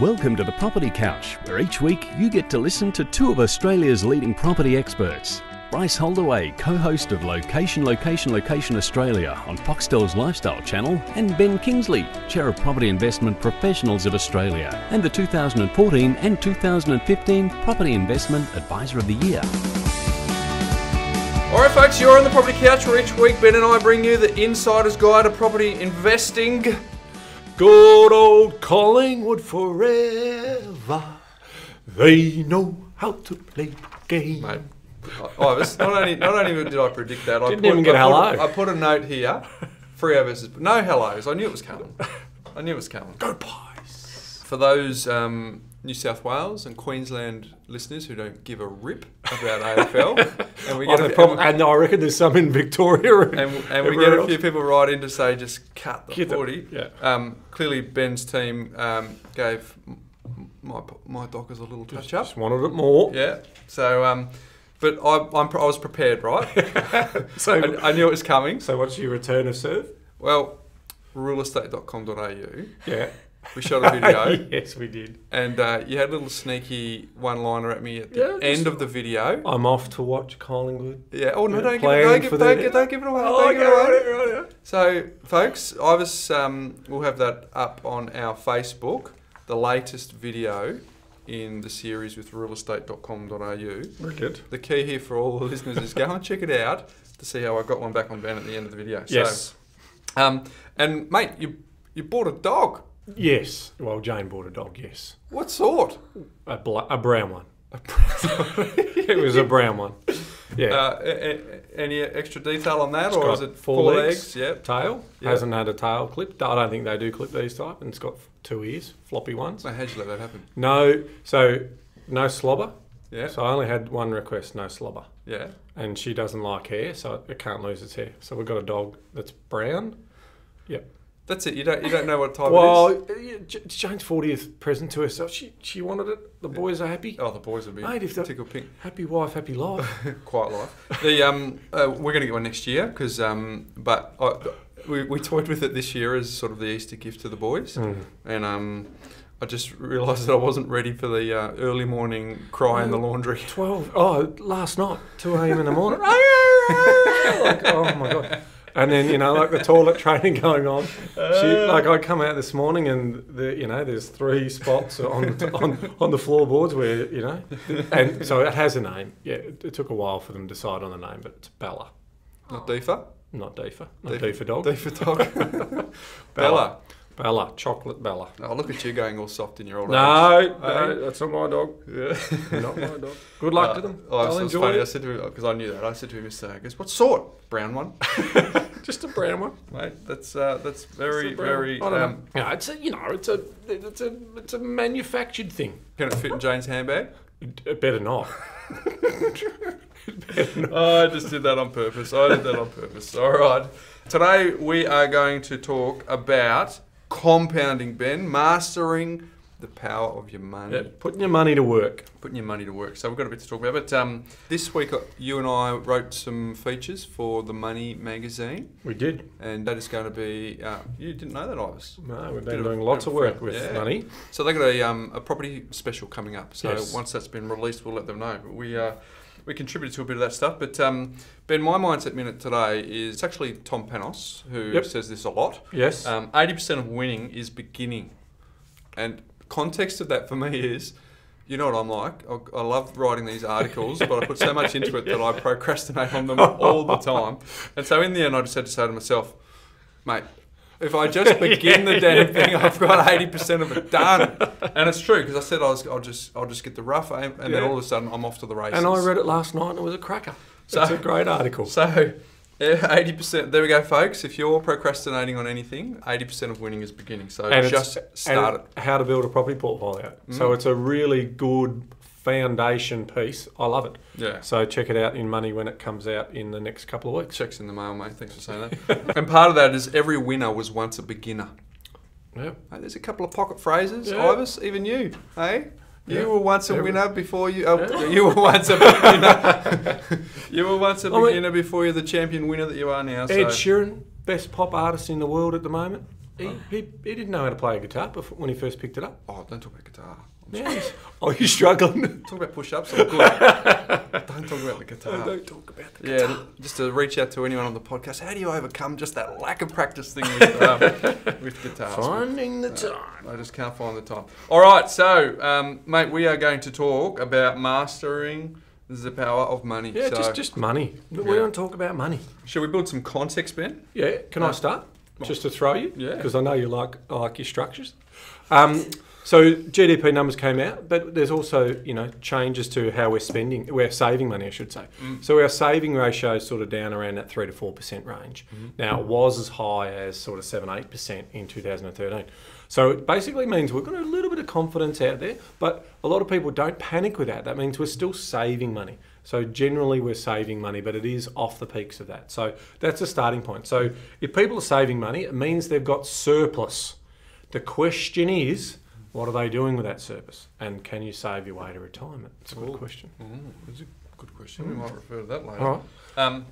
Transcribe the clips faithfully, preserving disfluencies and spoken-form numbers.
Welcome to The Property Couch, where each week you get to listen to two of Australia's leading property experts. Bryce Holdaway, co-host of Location, Location, Location Australia on Foxtel's Lifestyle Channel, and Ben Kingsley, Chair of Property Investment Professionals of Australia and the two thousand fourteen and two thousand fifteen Property Investment Advisor of the Year. Alright folks, you're on The Property Couch, where each week Ben and I bring you the Insider's Guide to Property Investing. Good old Collingwood forever. They know how to play game. Mate, I was, not only not only did I predict that, I Didn't put, even get I hello. Put, I put a note here. Freo versus no hellos. I knew it was coming. I knew it was coming. Go Pies. For those um, New South Wales and Queensland listeners who don't give a rip about A F L, and we get oh, a, problem, and I reckon there's some in Victoria, and, and, and we get a few else. people right in to say just cut the get forty. Them. Yeah. Um, clearly, Ben's team um, gave my my Dockers a little touch just, up. Just wanted it more. Yeah. So. Um, But I, I'm, I was prepared, right? so I, I knew it was coming. So what's your return of serve? Well, real estate dot com dot A U. Yeah. We shot a video. Yes, we did. And uh, you had a little sneaky one-liner at me at the yeah, end just, of the video. I'm off to watch Collingwood. Yeah. Oh, no, yeah, don't, don't, give, don't, give, don't give it away. Oh, don't okay, give it away. Right, right, right. So, folks, I was, um, we'll have that up on our Facebook, the latest video in the series with real estate dot com dot A U. Wicked. The key here for all the listeners is go and check it out to see how I got one back on Ben at the end of the video. Yes. So, um, and mate, you you bought a dog. Yes. Well, Jane bought a dog. Yes. What sort? A bl a brown one. A brown one. It was a brown one. Yeah. Uh, a, a, any extra detail on that, it's or is it four, four legs? legs? Yeah. Tail. Yep. Hasn't had a tail clipped. I don't think they do clip these type, and it's got two ears, floppy ones. Well, how'd you let that happen? No, so no slobber. Yeah. So I only had one request, no slobber. Yeah. And she doesn't like hair, so it can't lose its hair. So we've got a dog that's brown. Yep. That's it. You don't you don't know what time well, it is. Well, Jane's fortieth present to herself. She she wanted it. The boys yeah. are happy. Oh, the boys will be Mate, if tickle pink. Happy wife, happy life. Quiet life. The um, uh, we're going to get one next year because um, but I, we we toyed with it this year as sort of the Easter gift to the boys, mm. and um, I just realised that I wasn't ready for the uh, early morning cry oh, in the laundry. Twelve. Oh, last night, two a m in the morning. Like, oh my god. And then, you know, like the toilet training going on. She, like I come out this morning and, the, you know, there's three spots on, on on the floorboards where, you know. And so it has a name. Yeah, it, it took a while for them to decide on the name, but it's Bella. Not Deefa? Not Deefa. Not Deefa dog. Deefa dog. Bella. Bella. Chocolate Bella. Oh, look at you going all soft in your old no, age. No, hey, that's not my dog. Yeah. Not my dog. Good luck uh, to them. Oh, I'll enjoy funny. It. I said to him, because I knew that, I said to him, uh, I goes, what sort? Brown one. Just a brown one, mate. That's uh, that's very, very. I don't um, know. No, it's a you know, it's a it's a it's a manufactured thing. Can it fit in Jane's handbag? It better not. It better not. Oh, I just did that on purpose. I did that on purpose. All right. Today we are going to talk about compounding, Ben, mastering the power of your money. Yep. Putting your money to work. Putting your money to work. So we've got a bit to talk about. But um, this week, you and I wrote some features for the Money Magazine. We did. And that is going to be, uh, you didn't know that, Ivis. No, we've been doing lots of work with yeah. money. So they've got a, um, a property special coming up. So yes. once that's been released, we'll let them know. But we uh, we contributed to a bit of that stuff. But um, Ben, my mindset minute today is it's actually Tom Panos, who yep. says this a lot. Yes. Um, eighty percent of winning is beginning. And context of that for me is, you know what I'm like, I, I love writing these articles, but I put so much into it that I procrastinate on them all the time. And so in the end, I just had to say to myself, mate, if I just begin yeah, the damn yeah. thing, I've got eighty percent of it done. And it's true, because I said I was, I'll just I'll just get the rough aim, and yeah. then all of a sudden I'm off to the races. And I read it last night and it was a cracker. So, it's a great article. So eighty percent, there we go folks, if you're procrastinating on anything, eighty percent of winning is beginning, so and just start and it. How to build a property portfolio. Mm. So it's a really good foundation piece, I love it. Yeah. So check it out in Money when it comes out in the next couple of weeks. Check's in the mail mate, thanks for saying that. And part of that is every winner was once a beginner. Yep. Hey, there's a couple of pocket phrases, yeah. Ivis, even you, hey? You yeah. were once a yeah. winner before you. Oh, yeah. You were once a beginner. You were once a I beginner mean, before you're the champion winner that you are now. Ed so. Sheeran, best pop artist in the world at the moment. He, he, he didn't know how to play a guitar before, when he first picked it up. Oh, don't talk about guitar. Yeah. Oh, you're struggling. Talk about push-ups. Or good. Don't talk about the guitar. No, don't talk about the guitar. Yeah, just to reach out to anyone on the podcast. How do you overcome just that lack of practice thing with, um, with guitars? Finding the time. Uh, I just can't find the time. All right, so um, mate, we are going to talk about mastering the power of money. Yeah, so, just just money. Yeah. We don't talk about money. Should we build some context, Ben? Yeah. Can no. I start? Just to throw you, yeah, because I know you like I like your structures. Um, so G D P numbers came out, but there's also you know changes to how we're spending, we're saving money, I should say. Mm. So our saving ratio is sort of down around that three to four percent range. Mm. Now it was as high as sort of seven eight percent in two thousand thirteen. So it basically means we've got a little bit of confidence out there, but a lot of people don't panic with that. That means we're still saving money. So generally we're saving money, but it is off the peaks of that. So that's a starting point. So if people are saving money, it means they've got surplus. The question is, what are they doing with that surplus? And can you save your way to retirement? It's a good Ooh. question. It's a good question. Mm. We might refer to that later. All right. um,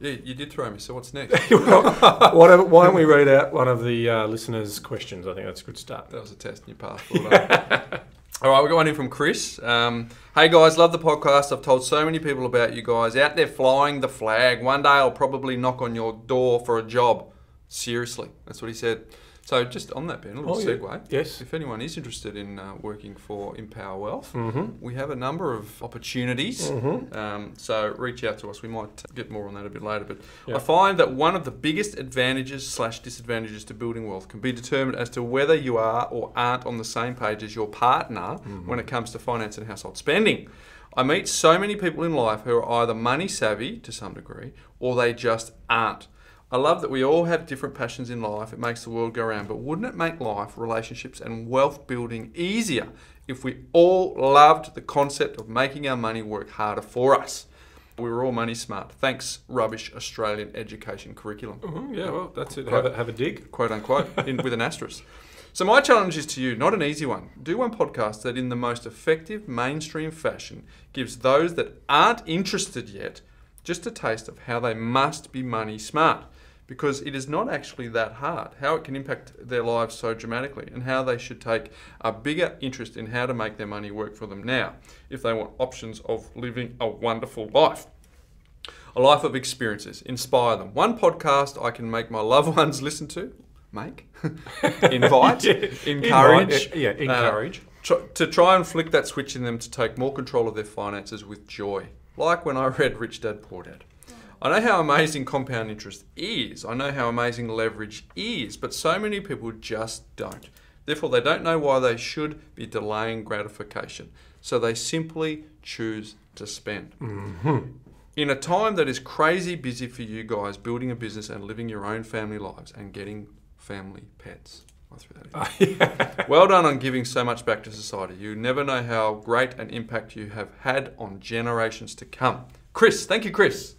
yeah, you did throw me, so what's next? Why don't we read out one of the uh, listeners' questions? I think that's a good start. That was a test and you passed. All right, we got one in from Chris. Um, hey guys, love the podcast. I've told so many people about you guys. Out there flying the flag. One day I'll probably knock on your door for a job. Seriously, that's what he said. So just on that, Ben, a little oh, segue. Yeah. Yes. If anyone is interested in uh, working for Empower Wealth, mm-hmm. we have a number of opportunities. Mm-hmm. um, so reach out to us. We might get more on that a bit later. But yeah. I find that one of the biggest advantages slash disadvantages to building wealth can be determined as to whether you are or aren't on the same page as your partner mm-hmm. when it comes to finance and household spending. I meet so many people in life who are either money savvy to some degree or they just aren't. I love that we all have different passions in life. It makes the world go round. But wouldn't it make life, relationships, and wealth building easier if we all loved the concept of making our money work harder for us? We were all money smart. Thanks, rubbish Australian education curriculum. Mm-hmm, yeah, well, that's it. Quote, have, a, have a dig. Quote, unquote, in, with an asterisk. So my challenge is to you, not an easy one. Do one podcast that in the most effective mainstream fashion gives those that aren't interested yet just a taste of how they must be money smart. Because it is not actually that hard, how it can impact their lives so dramatically and how they should take a bigger interest in how to make their money work for them now if they want options of living a wonderful life. A life of experiences, inspire them. One podcast I can make my loved ones listen to, make, invite, yeah. encourage. Invite, yeah, encourage. Uh, tr to try and flick that switch in them to take more control of their finances with joy. Like when I read Rich Dad Poor Dad. I know how amazing compound interest is. I know how amazing leverage is, but so many people just don't. Therefore, they don't know why they should be delaying gratification. So they simply choose to spend. Mm-hmm. In a time that is crazy busy for you guys, building a business and living your own family lives and getting family pets. I threw that in. Oh, yeah. Well done on giving so much back to society. You never know how great an impact you have had on generations to come. Chris, thank you, Chris.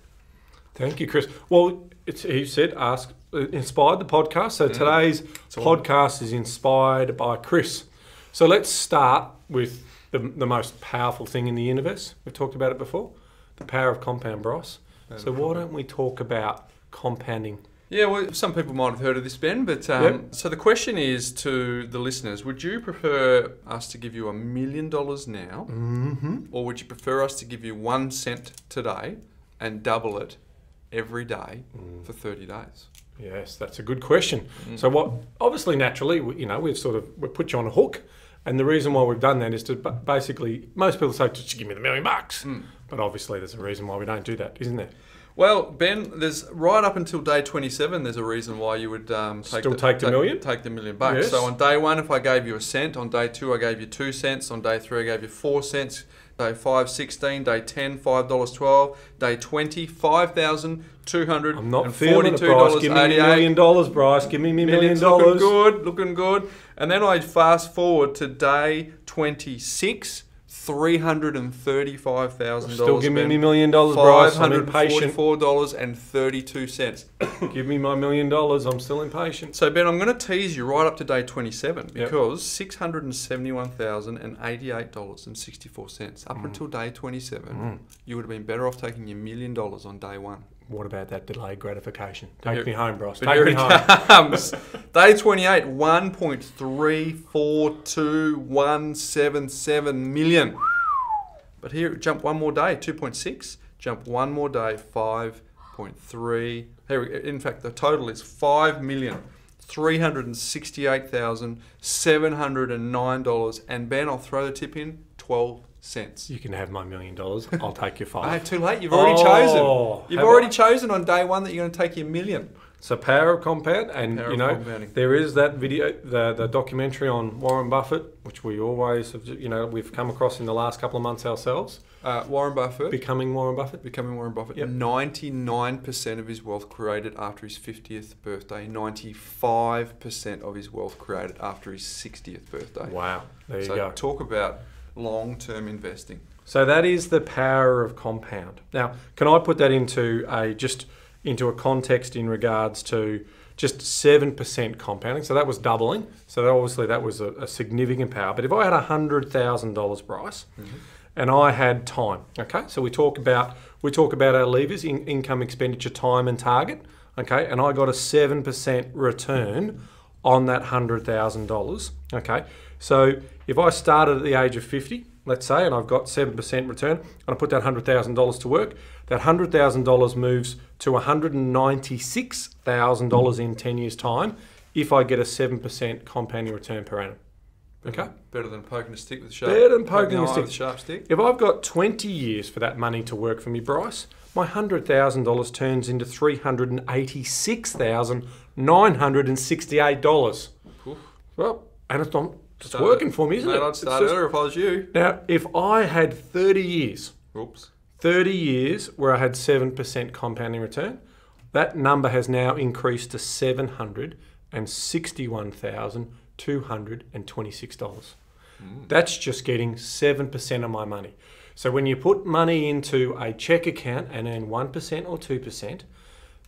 Thank you, Chris. Well, it's, he said, ask, inspired the podcast. So today's mm. podcast is inspired by Chris. So let's start with the, the most powerful thing in the universe. We've talked about it before, the power of compound, Bryce. So why don't we talk about compounding? Yeah, well, some people might have heard of this, Ben, but um, yep. so the question is to the listeners, would you prefer us to give you a million dollars now, mm-hmm. or would you prefer us to give you one cent today and double it every day mm. for thirty days? Yes, that's a good question. Mm. So what, obviously naturally, you know, we've sort of, we put you on a hook. And the reason why we've done that is to basically, most people say, just give me the million bucks. Mm. But obviously there's a reason why we don't do that, isn't there? Well, Ben, there's right up until day twenty-seven, there's a reason why you would um, take, Still the, take the million. Take the million bucks. Yes. So on day one, if I gave you a cent, on day two, I gave you two cents, on day three, I gave you four cents, day five, sixteen, day ten, five dollars twelve, day twenty, five thousand two hundred forty-two dollars. I'm not feeling it, Bryce. Give me a million dollars, Bryce. Give me a million dollars. Looking good, looking good. And then I fast forward to day twenty-six. Three hundred and thirty-five thousand dollars. Still, give me my million dollars, Bryce. I'm impatient. Four dollars and thirty-two cents. Give me my million dollars. I'm still impatient. So Ben, I'm going to tease you right up to day twenty-seven because yep. six hundred and seventy-one thousand and eighty-eight dollars and sixty-four cents. Up mm. until day twenty-seven, mm. you would have been better off taking your million dollars on day one. what about that delayed gratification? Take but me home, Bryce. Take here me it home. Day twenty-eight, one point three four two one seven seven million. But here, jump one more day, two point six. Jump one more day, five point three. Here we, in fact, the total is five million three hundred sixty-eight thousand seven hundred nine dollars. And Ben, I'll throw the tip in, twelve cents. You can have my million dollars. I'll take your five. No, too late. You've already oh, chosen. You've already I? chosen on day one that you're going to take your million. So power of compound, and power you know there is that video, the the documentary on Warren Buffett, which we always have, you know we've come across in the last couple of months ourselves. Uh, Warren Buffett, Becoming Warren Buffett, Becoming Warren Buffett. Yep. ninety-nine percent of his wealth created after his fiftieth birthday. ninety-five percent of his wealth created after his sixtieth birthday. Wow, there you so go. Talk about long-term investing. So that is the power of compound. Now, can I put that into a just into a context in regards to just seven percent compounding? So that was doubling. So that obviously that was a, a significant power. But if I had one hundred thousand dollars, Bryce, mm-hmm. and I had time, okay? So we talk about we talk about our levers, in, income, expenditure, time, and target, okay? And I got a seven percent return on that one hundred thousand dollars, okay? So if I started at the age of fifty, let's say, and I've got seven percent return, and I put that one hundred thousand dollars to work, that one hundred thousand dollars moves to one hundred ninety-six thousand dollars in ten years' time if I get a seven percent compounding return per annum. Okay? Better than poking a stick with a sharp stick. Better than poking, poking a stick with a sharp stick. If I've got twenty years for that money to work for me, Bryce, my one hundred thousand dollars turns into three hundred eighty-six thousand nine hundred sixty-eight dollars. Well, and it's not... It's started, working for me, isn't mate, it? I'd start earlier if I was you. Now, if I had thirty years, oops, thirty years where I had seven percent compounding return, that number has now increased to seven hundred sixty-one thousand two hundred twenty-six dollars. Mm. That's just getting seven percent of my money. So when you put money into a check account and earn one percent or two percent,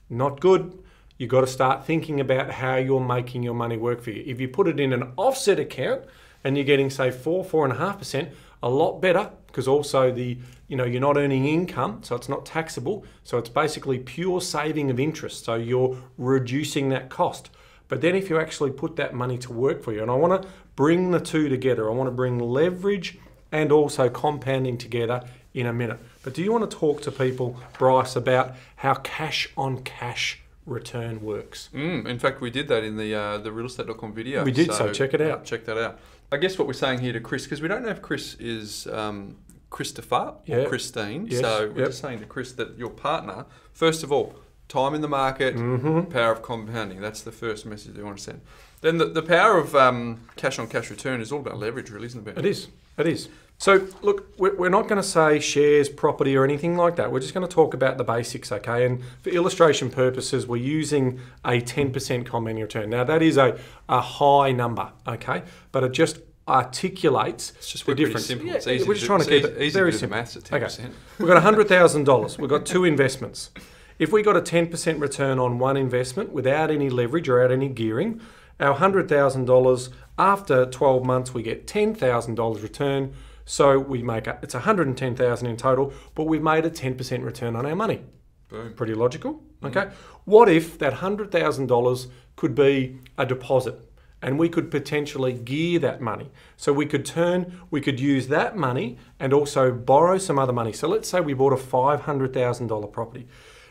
not good. You've got to start thinking about how you're making your money work for you. If you put it in an offset account and you're getting, say, four, four point five percent, a lot better, because also the, you know, you're not earning income, so it's not taxable. So it's basically pure saving of interest. So you're reducing that cost. But then if you actually put that money to work for you, and I want to bring the two together. I want to bring leverage and also compounding together in a minute. But do you want to talk to people, Bryce, about how cash on cash return works? Mm, in fact, we did that in the uh, the real estate dot com video. We did, so, so check it out. Uh, check that out. I guess what we're saying here to Chris, because we don't know if Chris is um, Christopher yeah. or Christine, yes. so we're yep. just saying to Chris that your partner, first of all, time in the market, mm-hmm. power of compounding. That's the first message they want to send. Then the, the power of um, cash on cash return is all about leverage, really, isn't it, Ben? It is. It is. So look, we're not going to say shares, property, or anything like that. We're just going to talk about the basics, okay? And for illustration purposes, we're using a ten percent compounding return. Now that is a, a high number, okay? But it just articulates it's just the difference. Simple. Yeah, it's easy. We're just trying to keep it very simple. Maths at ten percent. Okay. We've got one hundred thousand dollars. We've got two investments. If we got a ten percent return on one investment without any leverage or out any gearing, our one hundred thousand dollars, after twelve months, we get ten thousand dollars return. So we make a, it's one hundred ten thousand dollars in total, but we've made a ten percent return on our money. Boom. Pretty logical, okay? Mm. What if that one hundred thousand dollars could be a deposit and we could potentially gear that money? So we could turn, we could use that money and also borrow some other money. So let's say we bought a five hundred thousand dollar property.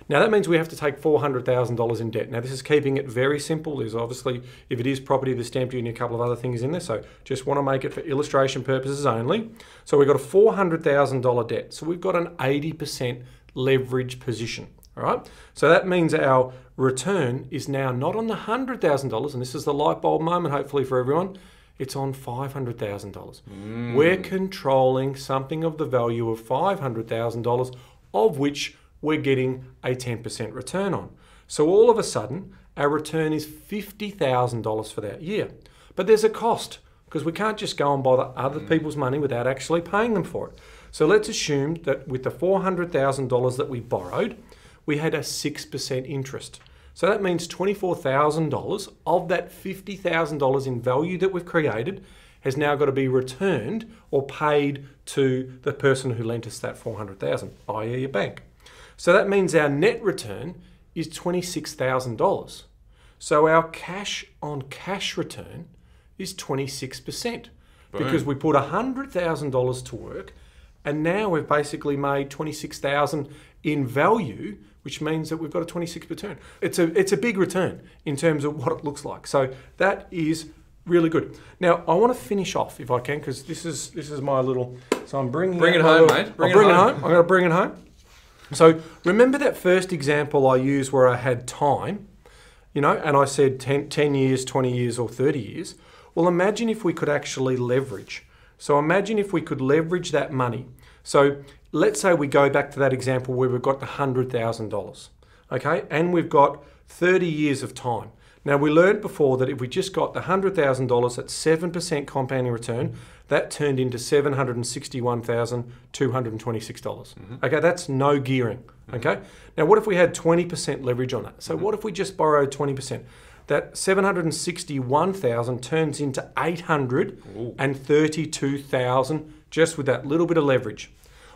Now that means we have to take four hundred thousand dollars in debt. Now this is keeping it very simple. There's obviously, if it is property, there's stamp duty and a couple of other things in there. So just want to make it for illustration purposes only. So we've got a four hundred thousand dollar debt. So we've got an eighty percent leverage position, all right? So that means our return is now not on the one hundred thousand dollars, and this is the light bulb moment, hopefully for everyone, it's on five hundred thousand dollars. Mm. We're controlling something of the value of five hundred thousand dollars, of which we're getting a ten percent return on. So all of a sudden, our return is fifty thousand dollars for that year. But there's a cost, because we can't just go and bother other people's money without actually paying them for it. So let's assume that with the four hundred thousand dollars that we borrowed, we had a six percent interest. So that means twenty-four thousand dollars of that fifty thousand dollars in value that we've created has now got to be returned or paid to the person who lent us that four hundred thousand dollars, that is your bank. So that means our net return is twenty-six thousand dollars. So our cash on cash return is twenty-six percent. Boom. Because we put one hundred thousand dollars to work and now we've basically made twenty-six thousand dollars in value, which means that we've got a twenty-six percent return. It's a, it's a big return in terms of what it looks like. So that is really good. Now, I want to finish off, if I can, because this is this is my little... So I'm bringing bring it home, little, mate. Bring, I'll bring it home. It home. I'm going to bring it home. So remember that first example I used where I had time, you know, and I said ten, ten years, twenty years, or thirty years. Well, imagine if we could actually leverage. So imagine if we could leverage that money. So let's say we go back to that example where we've got one hundred thousand dollars, okay? And we've got thirty years of time. Now, we learned before that if we just got the one hundred thousand dollars at seven percent compounding return, that turned into seven hundred sixty-one thousand two hundred twenty-six dollars. Mm-hmm. Okay, that's no gearing, mm-hmm. okay? Now, what if we had twenty percent leverage on that? So mm-hmm. what if we just borrowed twenty percent? That seven hundred sixty-one thousand dollars turns into eight hundred thirty-two thousand dollars just with that little bit of leverage.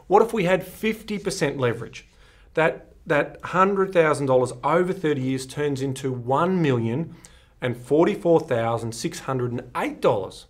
What if we had fifty percent leverage? That that one hundred thousand dollars over thirty years turns into one million forty-four thousand six hundred eight dollars.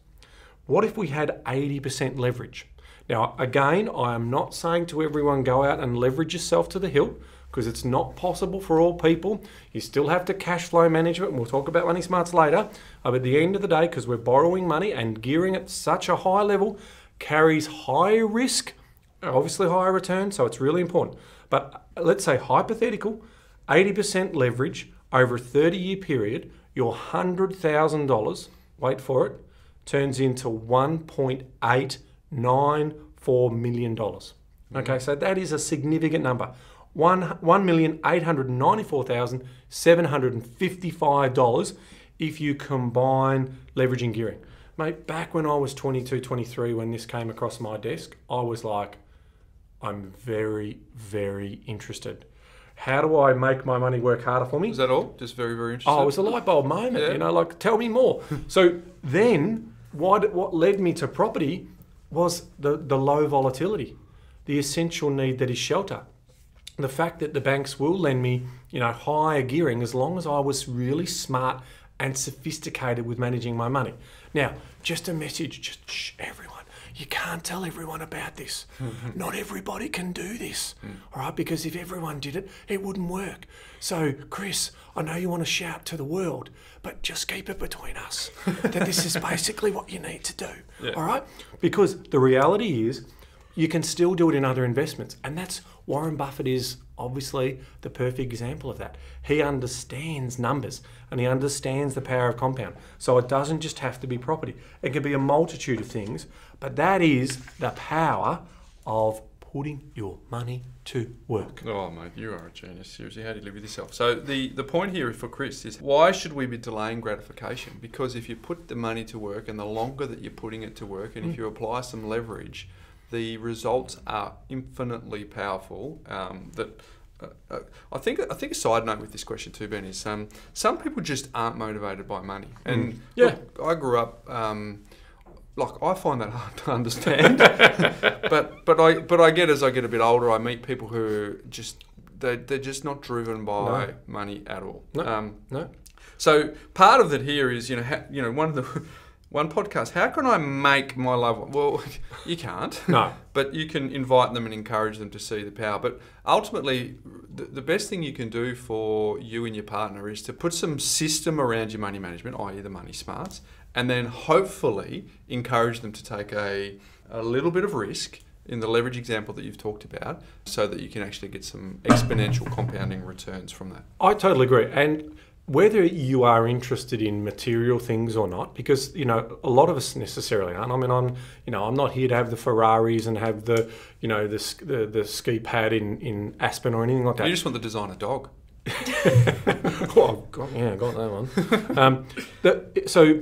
What if we had eighty percent leverage? Now, again, I am not saying to everyone, go out and leverage yourself to the hilt, because it's not possible for all people. You still have to cash flow management, and we'll talk about Money Smarts later. But at the end of the day, because we're borrowing money and gearing at such a high level, carries high risk, obviously higher return, so it's really important. But let's say hypothetical, eighty percent leverage over a thirty year period, your one hundred thousand dollars, wait for it, turns into one point eight nine four million dollars. Mm-hmm. Okay, so that is a significant number. one million eight hundred ninety-four thousand seven hundred fifty-five dollars if you combine leverage and gearing. Mate, back when I was twenty-two, twenty-three, when this came across my desk, I was like, I'm very, very interested. How do I make my money work harder for me? Is that all? Just very, very interested? Oh, it was a light bulb moment, yeah. You know, like, tell me more. So then what, what led me to property was the, the low volatility, the essential need that is shelter. The fact that the banks will lend me, you know, higher gearing as long as I was really smart and sophisticated with managing my money. Now, just a message, just shh, everyone. You can't tell everyone about this. Not everybody can do this, all right? Because if everyone did it, it wouldn't work. So, Chris, I know you want to shout to the world, but just keep it between us, that this is basically what you need to do, yeah. all right? Because the reality is you can still do it in other investments. And that's Warren Buffett is obviously the perfect example of that. He understands numbers and he understands the power of compound. So it doesn't just have to be property. It can be a multitude of things. But that is the power of putting your money to work. Oh, mate, you are a genius. Seriously, how do you live with yourself? So the, the point here for Chris is, why should we be delaying gratification? Because if you put the money to work, and the longer that you're putting it to work, and mm. if you apply some leverage, the results are infinitely powerful. Um, that uh, I think. I think a side note with this question too, Ben, is um, some people just aren't motivated by money. And mm. yeah, look, I grew up. Um, Like, I find that hard to understand, but but I but I get, as I get a bit older, I meet people who just they they're just not driven by no. money at all. No, um, no. So part of that here is, you know ha, you know one of the one podcast. How can I make my loved one? Well, you can't. No. But you can invite them and encourage them to see the power. But ultimately, the, the best thing you can do for you and your partner is to put some system around your money management, that is, the Money Smarts. And then hopefully encourage them to take a, a little bit of risk in the leverage example that you've talked about, so that you can actually get some exponential compounding returns from that. I totally agree. And whether you are interested in material things or not, because, you know, a lot of us necessarily aren't. I mean, I'm, you know, I'm not here to have the Ferraris and have the, you know, the, the, the ski pad in, in Aspen or anything like that. You just want the designer dog. Oh, God, yeah, got that one. Um, the, so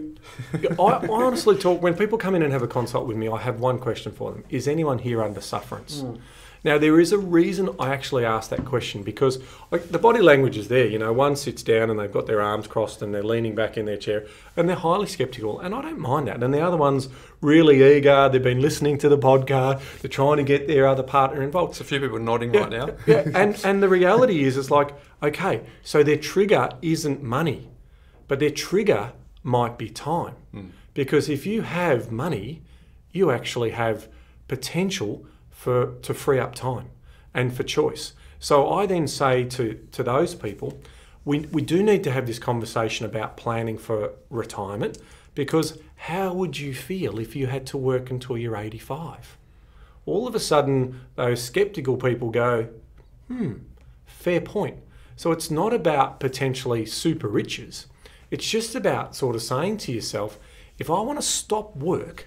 I, I honestly talk, when people come in and have a consult with me, I have one question for them. Is anyone here under sufferance? Mm. Now, there is a reason I actually asked that question, because like, the body language is there. You know, one sits down and they've got their arms crossed and they're leaning back in their chair and they're highly sceptical, and I don't mind that. And the other one's really eager. They've been listening to the podcast. They're trying to get their other partner involved. There's a few people nodding yeah, right now. Yeah, and, and the reality is it's like, okay, so their trigger isn't money, but their trigger might be time. Mm. Because if you have money, you actually have potential for to free up time and for choice. So I then say to, to those people, we, we do need to have this conversation about planning for retirement, because how would you feel if you had to work until you're eighty-five? All of a sudden, those skeptical people go, hmm, fair point. So it's not about potentially super riches. It's just about sort of saying to yourself, if I want to stop work,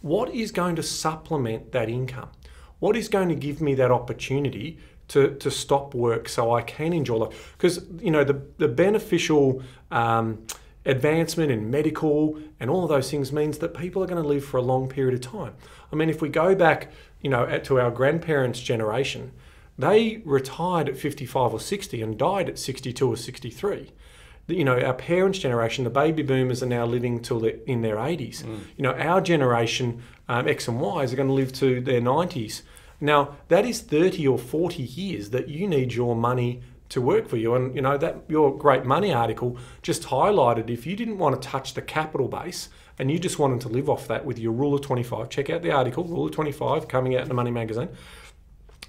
what is going to supplement that income? What is going to give me that opportunity to, to stop work so I can enjoy life? Because, you know, the, the beneficial um, advancement in medical and all of those things means that people are going to live for a long period of time. I mean, if we go back, you know, at, to our grandparents' generation, they retired at fifty-five or sixty and died at sixty-two or sixty-three. You know, our parents' generation, the baby boomers, are now living till they're in their eighties. Mm. You know, our generation, um, X and Y's, are going to live to their nineties. Now, that is thirty or forty years that you need your money to work for you. And, you know, that your great money article just highlighted, if you didn't want to touch the capital base and you just wanted to live off that with your rule of twenty-five, check out the article, rule of twenty-five, coming out in the Money Magazine.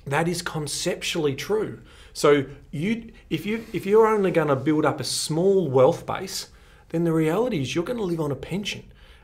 That is conceptually true. So you, if, you, if you're only going to build up a small wealth base, then the reality is you're going to live on a pension,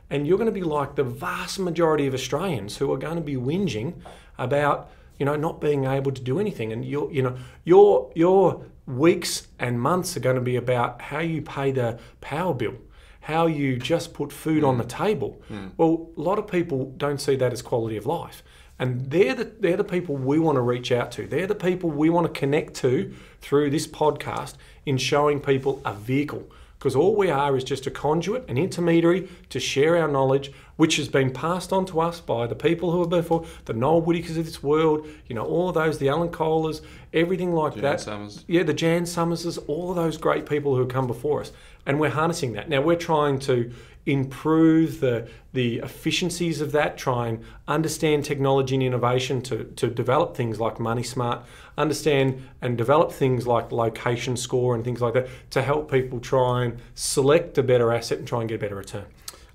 and you're going to be like the vast majority of Australians who are going to be whinging about, you know, not being able to do anything. And your, you know, your, your weeks and months are going to be about how you pay the power bill, how you just put food mm. on the table. Mm. Well, a lot of people don't see that as quality of life. And they're the, they're the people we want to reach out to. They're the people we want to connect to through this podcast in showing people a vehicle. Because all we are is just a conduit, an intermediary to share our knowledge, which has been passed on to us by the people who have been before, the Noel Whittakers of this world, you know, all of those, the Alan Kohlers, everything like Jan that. Somers. Yeah, the Jan Somerses, all of those great people who have come before us. And we're harnessing that. Now, we're trying to improve the, the efficiencies of that, try and understand technology and innovation to, to develop things like Money Smart, understand and develop things like Location Score and things like that to help people try and select a better asset and try and get a better return.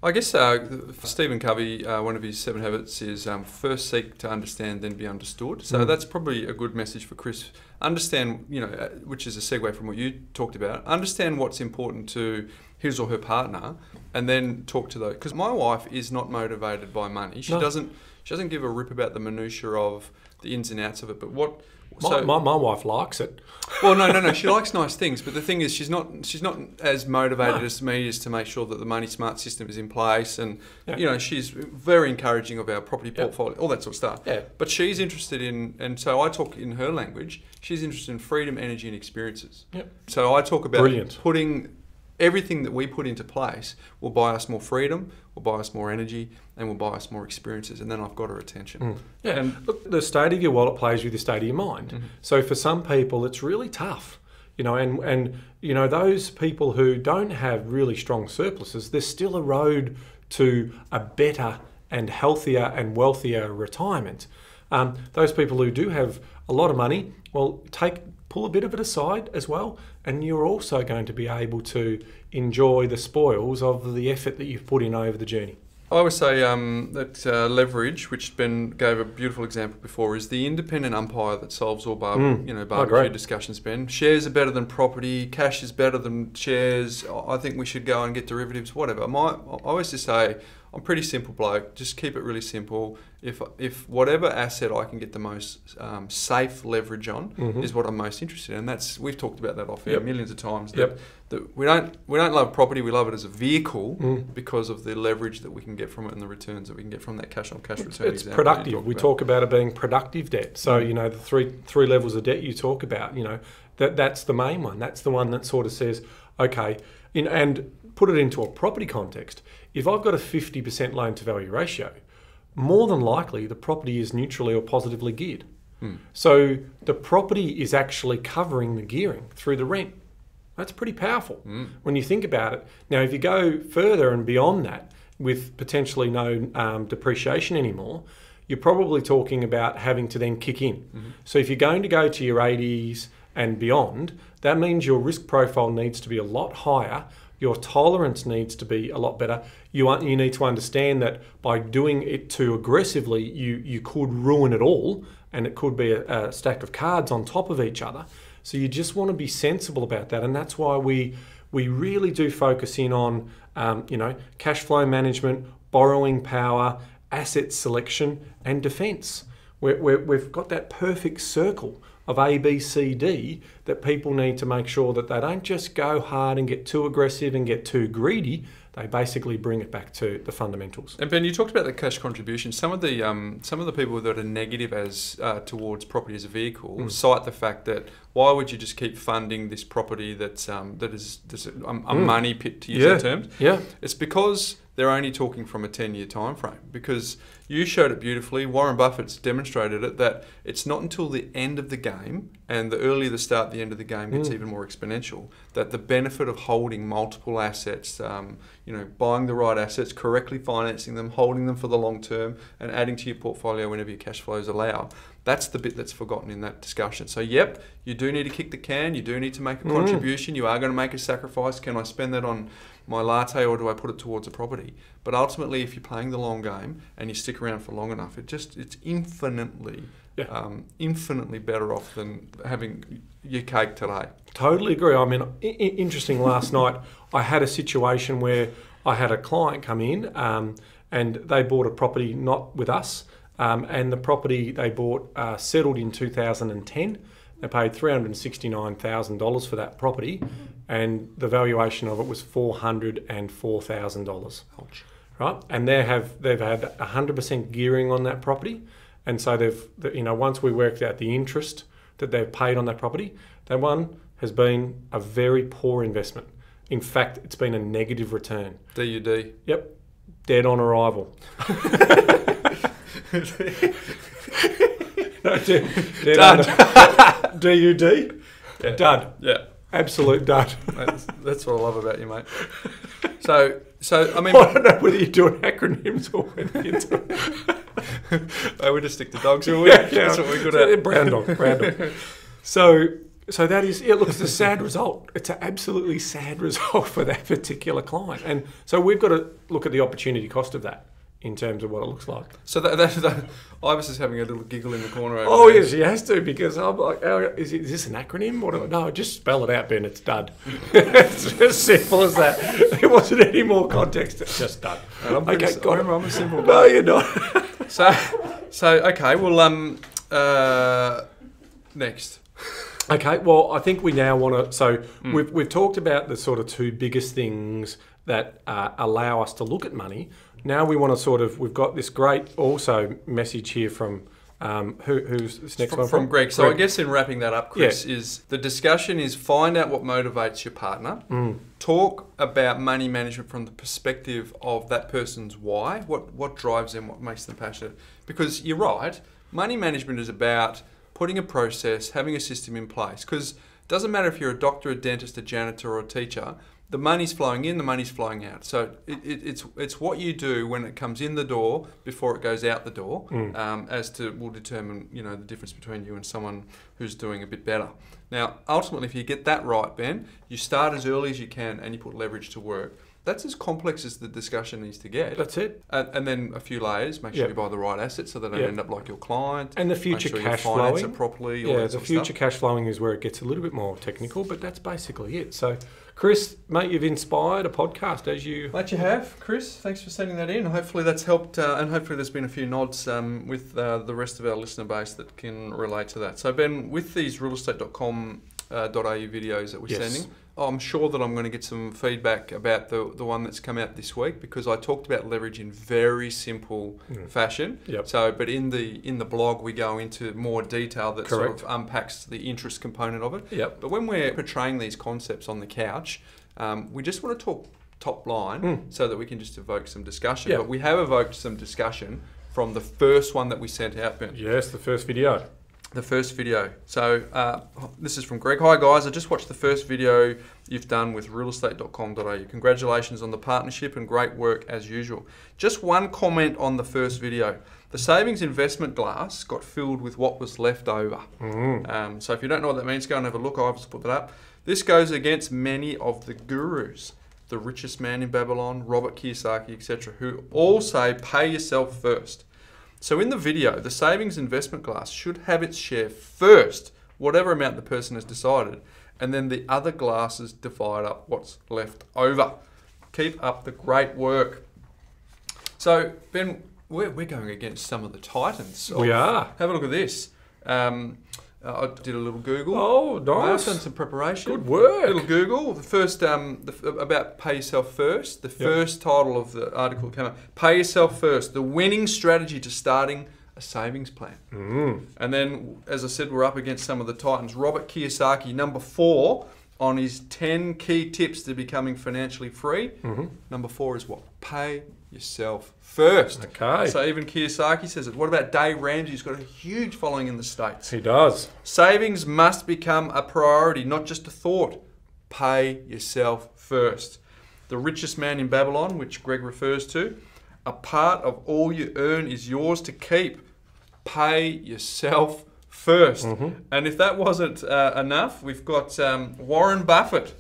I guess uh, Stephen Covey, uh, one of his seven habits is um, first seek to understand, then be understood. So mm. that's probably a good message for Chris. Understand, you know, which is a segue from what you talked about. Understand what's important to his or her partner, and then talk to those. Because my wife is not motivated by money. She no. doesn't. She doesn't give a rip about the minutiae of the ins and outs of it. But what? My, so, my, my wife likes it. Well, no, no, no. She likes nice things, but the thing is, she's not she's not as motivated no. as me is to make sure that the Money Smart system is in place, and yeah. you know, she's very encouraging of our property yeah. portfolio, all that sort of stuff. Yeah. But she's interested in, and so I talk in her language. She's interested in freedom, energy, and experiences. Yep. So I talk about Brilliant. putting everything that we put into place will buy us more freedom, will buy us more energy, and will buy us more experiences. And then I've got her attention. Mm. Yeah, and look, the state of your wallet plays with the state of your mind. Mm-hmm. So for some people, it's really tough, you know, and, and you know, those people who don't have really strong surpluses, there's still a road to a better and healthier and wealthier retirement. Um, those people who do have a lot of money, well, take pull a bit of it aside as well, and you're also going to be able to enjoy the spoils of the effort that you've put in over the journey. I would say um, that uh, leverage, which Ben gave a beautiful example before, is the independent umpire that solves all bar mm. you know, barbecue oh, discussions, Ben. Shares are better than property, cash is better than shares, I think we should go and get derivatives, whatever. My, I always just say, I'm a pretty simple bloke, just keep it really simple. If, if whatever asset I can get the most um, safe leverage on mm-hmm. is what I'm most interested in. And that's, we've talked about that off air yep. millions of times. That, yep. that we, don't, we don't love property, we love it as a vehicle mm. because of the leverage that we can get from it and the returns that we can get from that cash on cash return. It's productive. We talk about it being productive debt. So, mm. you know, the three, three levels of debt you talk about, you know, that, that's the main one. That's the one that sort of says, okay, in, and put it into a property context. If I've got a fifty percent loan to value ratio, more than likely the property is neutrally or positively geared. Hmm. So the property is actually covering the gearing through the rent. That's pretty powerful mm. when you think about it. Now, if you go further and beyond that with potentially no um, depreciation anymore, you're probably talking about having to then kick in. Mm-hmm. So if you're going to go to your eighties and beyond, that means your risk profile needs to be a lot higher. Your tolerance needs to be a lot better. You, un- you need to understand that by doing it too aggressively, you, you could ruin it all, and it could be a, a stack of cards on top of each other. So you just want to be sensible about that, and that's why we we really do focus in on um, you know, cash flow management, borrowing power, asset selection, and defence. We're, we're, we've got that perfect circle of A, B, C, D that people need to make sure that they don't just go hard and get too aggressive and get too greedy. They basically bring it back to the fundamentals. And Ben, you talked about the cash contribution. Some of the um, some of the people that are negative as uh, towards property as a vehicle mm. cite the fact that why would you just keep funding this property that's um, that is that's a, a mm. money pit, to use yeah. that term? Yeah, it's because they're only talking from a ten-year time frame. Because you showed it beautifully, Warren Buffett's demonstrated it, that it's not until the end of the game, and the earlier the start, the end of the game gets mm. even more exponential, that the benefit of holding multiple assets, um, you know, buying the right assets, correctly financing them, holding them for the long term, and adding to your portfolio whenever your cash flows allow, that's the bit that's forgotten in that discussion. So yep, you do need to kick the can, you do need to make a mm. contribution, you are going to make a sacrifice. Can I spend that on my latte, or do I put it towards a property? But ultimately, if you're playing the long game and you stick around for long enough, it just it's infinitely yeah. um, infinitely better off than having your cake today. Totally agree. I mean, I- interesting last night I had a situation where I had a client come in um, and they bought a property not with us, um, and the property they bought uh, settled in two thousand ten. They paid three hundred sixty-nine thousand dollars for that property, and the valuation of it was four hundred four thousand dollars. Ouch. Right? And they have they've had one hundred percent gearing on that property, and so they've you know once we worked out the interest that they've paid on that property, that one has been a very poor investment. In fact, it's been a negative return. D U D. Yep. Dead on arrival. No, dead, dead dud. D U D? Yeah. Dud. Yeah. Absolute dud. That's, that's what I love about you, mate. So, so I mean... I don't know whether you're doing acronyms or whether you're doing... No, we just stick to dogs, will we? Yeah, yeah. That's what we're good at. Brown dog, brown dog. So, so that is... It looks a sad result. It's an absolutely sad result for that particular client. And so we've got to look at the opportunity cost of that in terms of what it looks like. So that, that, that, Ivis is having a little giggle in the corner over Oh, there. Yes, he has to, because I'm like, is, it, is this an acronym? What do I, no, just spell it out, Ben, it's dud. It's as simple as that. There wasn't any more context, it's just dud. And I'm okay, got him. I'm a simple No, you're not. so, so, okay, well, um, uh, next. Okay, well, I think we now want to, so mm. we've, we've talked about the sort of two biggest things that uh, allow us to look at money. Now we want to sort of, we've got this great also message here from, um, who, who's this next from, one? From, from Greg. So Greg. I guess in wrapping that up, Chris, yeah. is the discussion is find out what motivates your partner. Mm. Talk about money management from the perspective of that person's why, what, what drives them, what makes them passionate. Because you're right, money management is about putting a process, having a system in place. Because it doesn't matter if you're a doctor, a dentist, a janitor, or a teacher, the money's flowing in, the money's flowing out. So it, it, it's it's what you do when it comes in the door before it goes out the door, mm. um, as to will determine you know the difference between you and someone who's doing a bit better. Now, ultimately, if you get that right, Ben, you start as early as you can and you put leverage to work. That's as complex as the discussion needs to get. That's it. And, and then a few layers. Make sure yep. you buy the right assets so they don't yep. end up like your client. And the future sure cash flowing. Make sure you finance it properly. Yeah, the future stuff. Cash flowing is where it gets a little bit more technical, but that's basically it. So, Chris, mate, you've inspired a podcast as you... Mate, you have. Chris, thanks for sending that in. Hopefully that's helped, uh, and hopefully there's been a few nods um, with uh, the rest of our listener base that can relate to that. So, Ben, with these real estate dot com dot a u uh, videos that we're yes. sending... I'm sure that I'm going to get some feedback about the the one that's come out this week, because I talked about leverage in very simple mm. fashion. Yep. So, but in the in the blog we go into more detail that Correct. sort of unpacks the interest component of it. Yep. But when we're portraying these concepts on the couch, um, we just want to talk top line mm. so that we can just evoke some discussion. Yeah. But we have evoked some discussion from the first one that we sent out, Ben. Yes, the first video. The first video. So uh, this is from Greg. Hi guys, I just watched the first video you've done with real estate dot com dot a u. Congratulations on the partnership and great work as usual. Just one comment on the first video. The savings investment glass got filled with what was left over. Mm-hmm. um, so if you don't know what that means, go and have a look. I'll just put that up. This goes against many of the gurus, The Richest Man in Babylon, Robert Kiyosaki, et cetera, who all say pay yourself first. So in the video, the savings investment glass should have its share first, whatever amount the person has decided, and then the other glasses divide up what's left over. Keep up the great work. So Ben, we're, we're going against some of the titans. We are. Have a look at this. Um, I did a little Google. Oh, nice. I've done some preparation. Good work. Little Google. The first, um, the, about pay yourself first, the yep. first title of the article came up. Pay yourself first, the winning strategy to starting a savings plan. Mm. And then, as I said, we're up against some of the titans. Robert Kiyosaki, number four on his ten key tips to becoming financially free. Mm-hmm. Number four is what? Pay yourself first. Okay. So even Kiyosaki says it. What about Dave Ramsey, who's got a huge following in the States? He does. Savings must become a priority, not just a thought. Pay yourself first. The Richest Man in Babylon, which Greg refers to, a part of all you earn is yours to keep. Pay yourself first. Mm-hmm. And if that wasn't uh, enough, we've got um, Warren Buffett.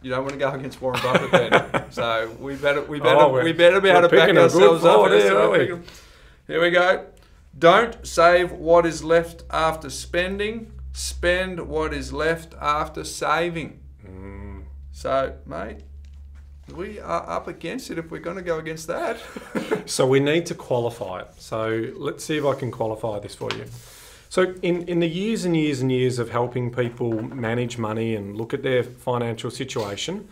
You don't want to go against Warren Buffett then. So we better, we better, oh, we better be able to back ourselves up. There, aren't we? Here we go. Don't save what is left after spending. Spend what is left after saving. Mm. So, mate, we are up against it if we're going to go against that. So we need to qualify it. So let's see if I can qualify this for you. So in, in the years and years and years of helping people manage money and look at their financial situation,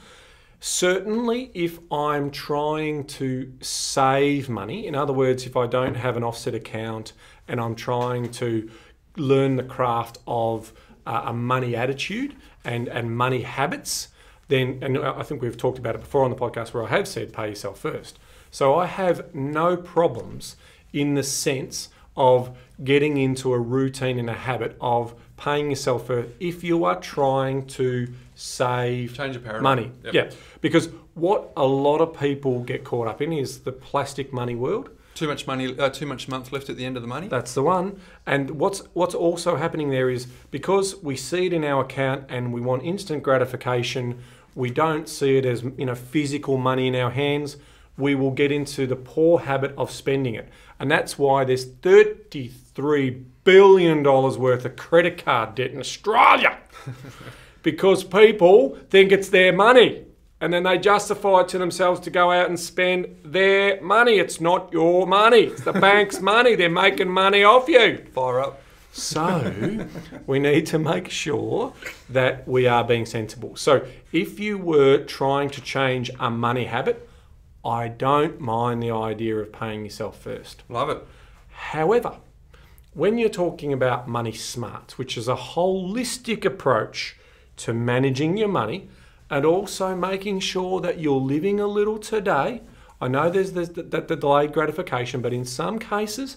certainly if I'm trying to save money, in other words, if I don't have an offset account and I'm trying to learn the craft of uh, a money attitude and, and money habits, then, and I think we've talked about it before on the podcast where I have said pay yourself first. So I have no problems in the sense of getting into a routine and a habit of paying yourself first if you are trying to save Change of paradigm. money. Yep. Yeah, because what a lot of people get caught up in is the plastic money world. Too much money, uh, too much month left at the end of the money. That's the one. And what's what's also happening there is because we see it in our account and we want instant gratification, we don't see it as you know physical money in our hands. We will get into the poor habit of spending it. And that's why there's thirty-three billion dollars worth of credit card debt in Australia. Because people think it's their money. And then they justify it to themselves to go out and spend their money. It's not your money. It's the bank's money. They're making money off you. Fire up. So we need to make sure that we are being sensible. So if you were trying to change a money habit, I don't mind the idea of paying yourself first. Love it. However, when you're talking about Money Smart, which is a holistic approach to managing your money and also making sure that you're living a little today, I know there's the, the, the delayed gratification, but in some cases,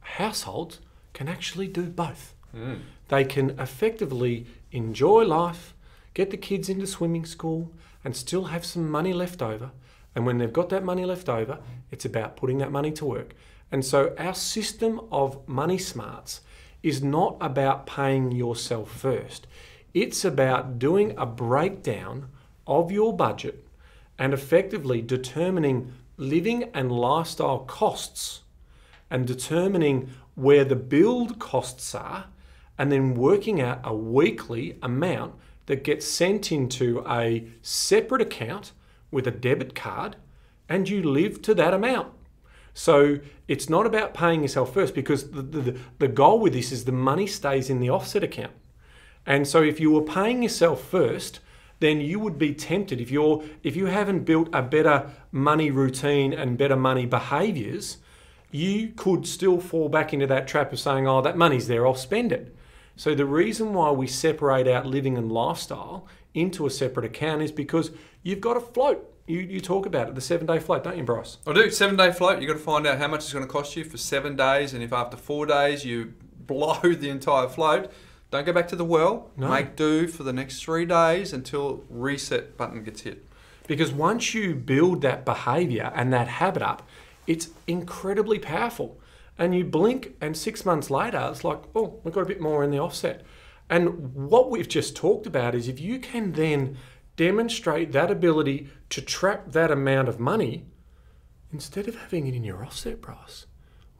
households can actually do both. Mm. They can effectively enjoy life, get the kids into swimming school, and still have some money left over. And when they've got that money left over, it's about putting that money to work. And so our system of Money Smarts is not about paying yourself first. It's about doing a breakdown of your budget and effectively determining living and lifestyle costs and determining where the build costs are and then working out a weekly amount that gets sent into a separate account with a debit card, and you live to that amount. So it's not about paying yourself first because the, the, the goal with this is the money stays in the offset account. And so if you were paying yourself first, then you would be tempted if you're if you haven't built a better money routine and better money behaviors, you could still fall back into that trap of saying, oh, that money's there, I'll spend it. So the reason why we separate out living and lifestyle into a separate account is because you've got a float. You, you talk about it, the seven-day float, don't you, Bryce? I do, seven-day float. You've got to find out how much it's going to cost you for seven days, and if after four days you blow the entire float, don't go back to the well. No. Make do for the next three days until reset button gets hit. Because once you build that behaviour and that habit up, it's incredibly powerful. And you blink, and six months later, it's like, oh, we've got a bit more in the offset. And what we've just talked about is if you can then demonstrate that ability to trap that amount of money, instead of having it in your offset price,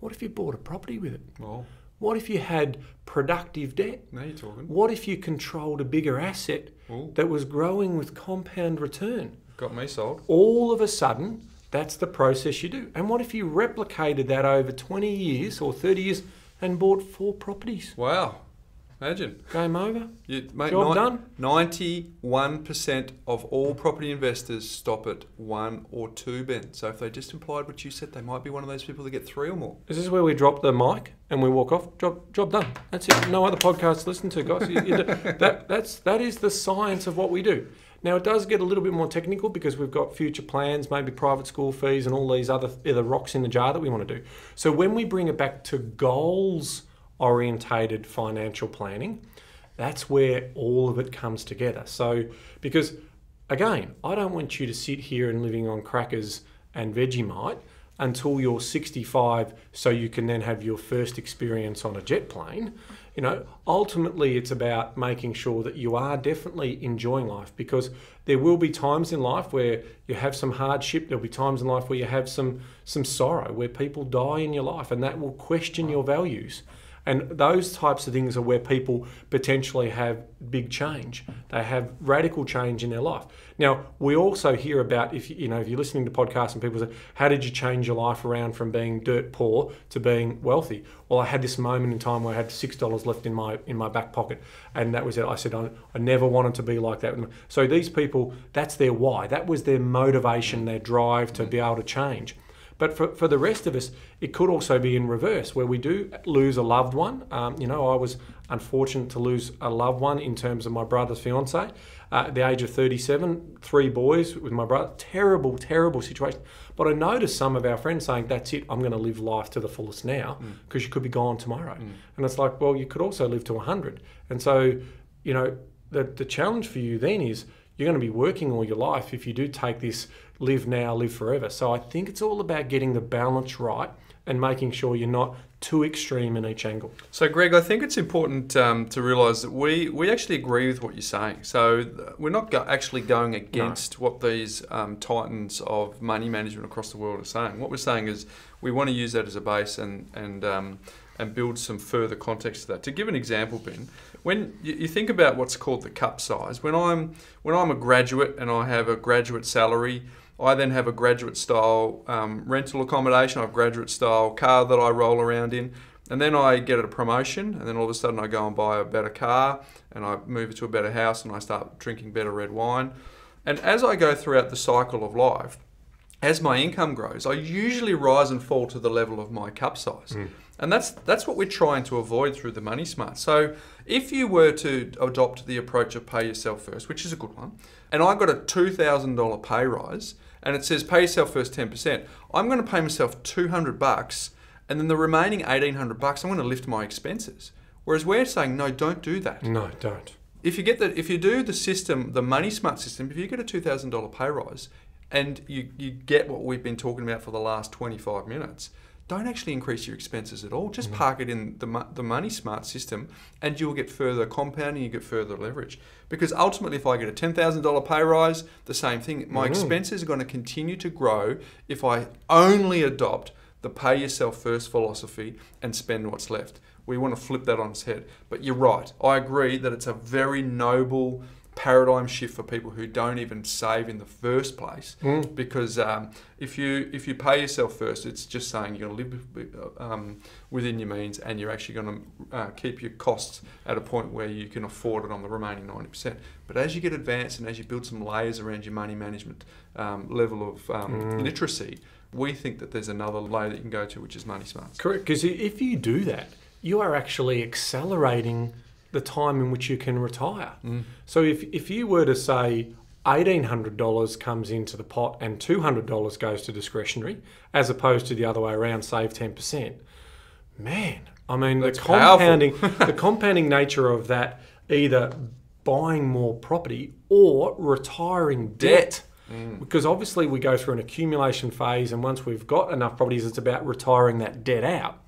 what if you bought a property with it? Well, what if you had productive debt? Now you're talking. What if you controlled a bigger asset Ooh. That was growing with compound return? Got me sold. All of a sudden, that's the process you do. And what if you replicated that over twenty years or thirty years and bought four properties? Wow. Imagine. Game over. You, mate, Job done. ninety-one percent of all property investors stop at one or two, Ben. So if they just implied what you said, they might be one of those people that get three or more. Is this where we drop the mic and we walk off? Job, job done. That's it. No other podcasts to listen to, guys. You, you do, that, that's, that is the science of what we do. Now, it does get a little bit more technical because we've got future plans, maybe private school fees and all these other, other rocks in the jar that we want to do. So when we bring it back to goals orientated financial planning, that's where all of it comes together. So, because again, I don't want you to sit here and living on crackers and Vegemite until you're sixty-five so you can then have your first experience on a jet plane. You know, ultimately it's about making sure that you are definitely enjoying life, because there will be times in life where you have some hardship, there'll be times in life where you have some some sorrow, where people die in your life, and that will question your values. And those types of things are where people potentially have big change. They have radical change in their life. Now, we also hear about, if you know, if you're listening to podcasts and people say, how did you change your life around from being dirt poor to being wealthy? Well, I had this moment in time where I had six dollars left in my in my back pocket, and that was it. I said, I, I never wanted to be like that. So these people, that's their why. That was their motivation, their drive to be able to change. But for, for the rest of us, it could also be in reverse, where we do lose a loved one. Um, you know, I was unfortunate to lose a loved one in terms of my brother's fiancée. Uh, at the age of thirty-seven, three boys with my brother. Terrible, terrible situation. But I noticed some of our friends saying, that's it, I'm going to live life to the fullest now, because mm. you could be gone tomorrow. Mm. And it's like, well, you could also live to a hundred. And so, you know, the, the challenge for you then is, you're going to be working all your life if you do take this live now, live forever. So I think it's all about getting the balance right and making sure you're not too extreme in each angle. So Greg, I think it's important um, to realise that we, we actually agree with what you're saying. So we're not go actually going against no. what these um, titans of money management across the world are saying. What we're saying is we want to use that as a base and, and um, and build some further context to that. To give an example, Ben, when you think about what's called the cup size, when I'm when I'm a graduate and I have a graduate salary, I then have a graduate style um, rental accommodation, I have a graduate style car that I roll around in, and then I get a promotion, and then all of a sudden I go and buy a better car, and I move to a better house, and I start drinking better red wine. And as I go throughout the cycle of life, as my income grows, I usually rise and fall to the level of my cup size. Mm. And that's that's what we're trying to avoid through the Money Smart. So if you were to adopt the approach of pay yourself first, which is a good one, and I got a two thousand dollar pay rise, and it says pay yourself first ten percent, I'm gonna pay myself two hundred bucks, and then the remaining eighteen hundred bucks, I'm gonna lift my expenses. Whereas we're saying, no, don't do that. No, don't. If you get that, if you do the system, the Money Smart system, if you get a two thousand dollar pay rise, and you, you get what we've been talking about for the last twenty-five minutes, don't actually increase your expenses at all. Just mm-hmm. park it in the, the Money Smart system, and you'll get further compounding, you get further leverage. Because ultimately, if I get a ten thousand dollar pay rise, the same thing. My mm-hmm. expenses are going to continue to grow if I only adopt the pay yourself first philosophy and spend what's left. We want to flip that on its head. But you're right. I agree that it's a very noble paradigm shift for people who don't even save in the first place, mm. because um, if you if you pay yourself first, it's just saying you're going to live um, within your means, and you're actually going to uh, keep your costs at a point where you can afford it on the remaining ninety percent. But as you get advanced and as you build some layers around your money management um, level of um, mm. literacy, we think that there's another layer that you can go to, which is Money Smarts. Correct, because if you do that, you are actually accelerating the time in which you can retire. Mm. So if, if you were to say eighteen hundred dollars comes into the pot and two hundred dollars goes to discretionary, as opposed to the other way around, save ten percent, man, I mean, the compounding, the compounding nature of that, either buying more property or retiring debt. Mm. Because obviously we go through an accumulation phase, and once we've got enough properties, it's about retiring that debt out.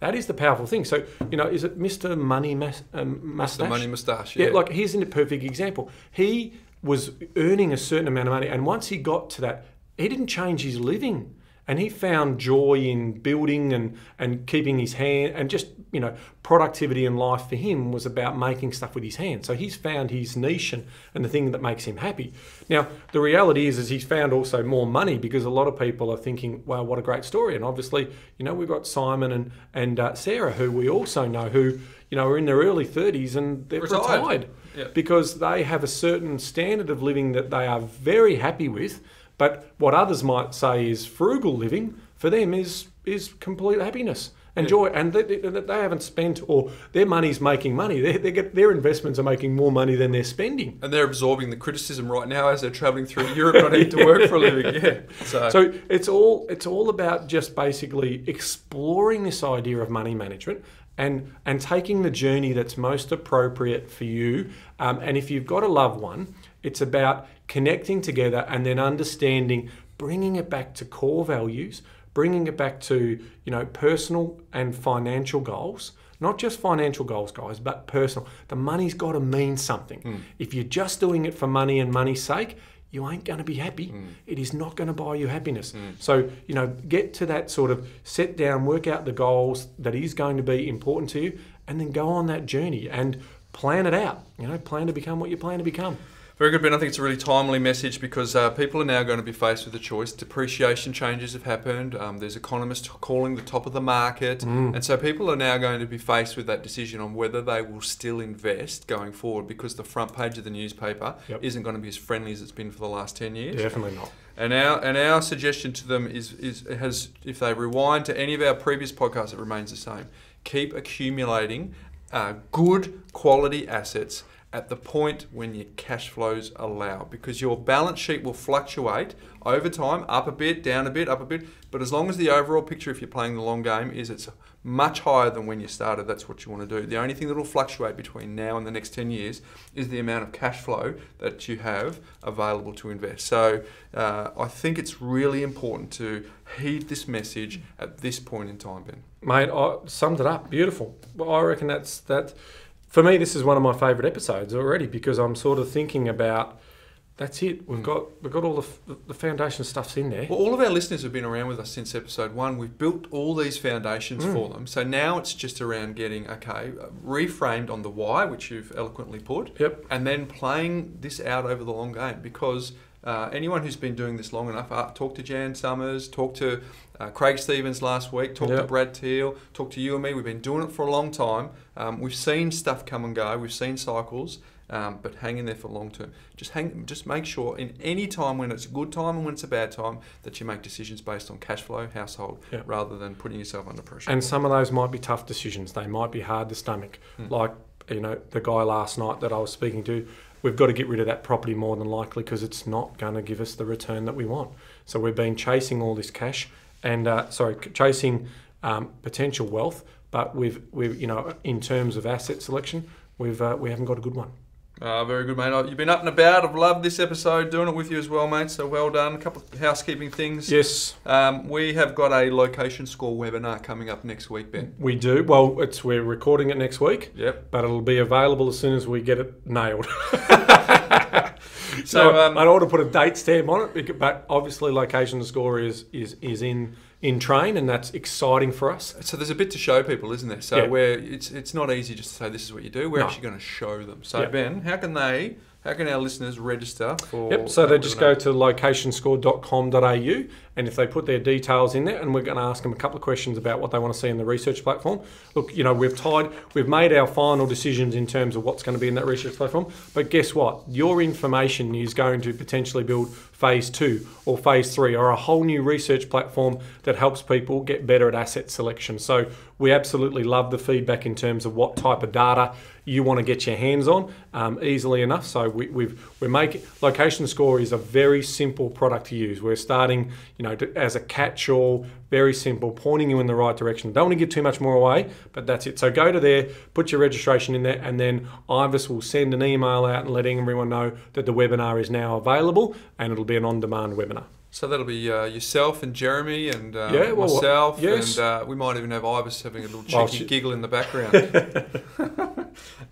That is the powerful thing. So, you know, is it Mister Money Mas- uh, Mustache? Mister Money Mustache, yeah. yeah. Like, here's a perfect example. He was earning a certain amount of money, and once he got to that, he didn't change his living. And he found joy in building and, and keeping his hand, and just, you know, productivity in life for him was about making stuff with his hands. So he's found his niche and, and the thing that makes him happy. Now, the reality is, is he's found also more money, because a lot of people are thinking, wow, what a great story. And obviously, you know, we've got Simon and, and uh, Sarah, who we also know, who, you know, are in their early thirties and they're retired, retired yeah. because they have a certain standard of living that they are very happy with. But what others might say is frugal living, for them is is complete happiness and joy. And they, they, they haven't spent, or their money's making money. They, they get, their investments are making more money than they're spending. And they're absorbing the criticism right now as they're traveling through Europe, not having yeah. to work for a living. Yeah. So, so it's all it's all about just basically exploring this idea of money management and, and taking the journey that's most appropriate for you. Um, and if you've got a loved one, it's about connecting together and then understanding, bringing it back to core values, bringing it back to, you know, personal and financial goals. Not just financial goals, guys, but personal. The money's got to mean something. Mm. If you're just doing it for money and money's sake, you ain't going to be happy. Mm. It is not going to buy you happiness. Mm. So, you know, get to that sort of sit down, work out the goals that is going to be important to you, and then go on that journey and plan it out. You know, plan to become what you plan to become. Very good, Ben. I think it's a really timely message, because uh, people are now going to be faced with a choice. Depreciation changes have happened. Um, there's economists calling the top of the market. Mm. And so people are now going to be faced with that decision on whether they will still invest going forward, because the front page of the newspaper yep. isn't going to be as friendly as it's been for the last ten years. Definitely not. And our, and our suggestion to them is, is has if they rewind to any of our previous podcasts, it remains the same. Keep accumulating uh, good quality assets at the point when your cash flows allow, because your balance sheet will fluctuate over time, up a bit, down a bit, up a bit, but as long as the overall picture, if you're playing the long game, is it's much higher than when you started, that's what you want to do. The only thing that will fluctuate between now and the next ten years is the amount of cash flow that you have available to invest. So uh, I think it's really important to heed this message at this point in time, Ben. Mate, I summed it up, beautiful. Well, I reckon that's that. For me, this is one of my favourite episodes already, because I'm sort of thinking about, that's it. We've mm. got we've got all the, the foundation stuff's in there. Well, all of our listeners have been around with us since episode one. We've built all these foundations mm. for them. So now it's just around getting, okay, reframed on the why, which you've eloquently put, yep. and then playing this out over the long game, because Uh, anyone who's been doing this long enough, uh, talk to Jan Somers, talk to uh, Craig Stevens last week, talk yep. to Brad Thiel, talk to you and me. We've been doing it for a long time. Um, we've seen stuff come and go. We've seen cycles, um, but hang in there for long term. Just hang. Just make sure in any time, when it's a good time and when it's a bad time, that you make decisions based on cash flow, household, yep. rather than putting yourself under pressure. And some of those might be tough decisions. They might be hard to stomach. Mm. Like, you know, the guy last night that I was speaking to, we've got to get rid of that property more than likely, because it's not going to give us the return that we want. So we've been chasing all this cash and, uh, sorry, chasing um, potential wealth, but we've, we've, you know, in terms of asset selection, we've, uh, we haven't got a good one. Uh, very good, mate. You've been up and about. I've loved this episode, doing it with you as well, mate. So well done. A couple of housekeeping things. Yes. Um, we have got a Location Score webinar coming up next week, Ben. We do. Well, it's we're recording it next week. Yep. But it'll be available as soon as we get it nailed. So um, I don't want to put a date stamp on it, but obviously Location Score is is is in. in train, and that's exciting for us. So there's a bit to show people, isn't there? So yeah. where it's it's not easy just to say this is what you do. We're no. actually going to show them. So yeah. Ben, how can they, how can our listeners register for? Yep. So they just go to location score dot com dot a u, and if they put their details in there, and we're going to ask them a couple of questions about what they want to see in the research platform. Look, you know, we've tied, we've made our final decisions in terms of what's going to be in that research platform. But guess what? Your information is going to potentially build phase two or phase three or a whole new research platform that helps people get better at asset selection. So we absolutely love the feedback in terms of what type of data you want to get your hands on um, easily enough. So we, we've we're making Location Score is a very simple product to use. We're starting, you know, to, as a catch-all, very simple, pointing you in the right direction. Don't want to give too much more away, but that's it. So go to there, put your registration in there, and then Ivis will send an email out and letting everyone know that the webinar is now available, and it'll be an on-demand webinar. So that'll be uh, yourself and Jeremy and uh, yeah, well, myself, yes. and uh, we might even have Ivis having a little cheeky oh, she... giggle in the background,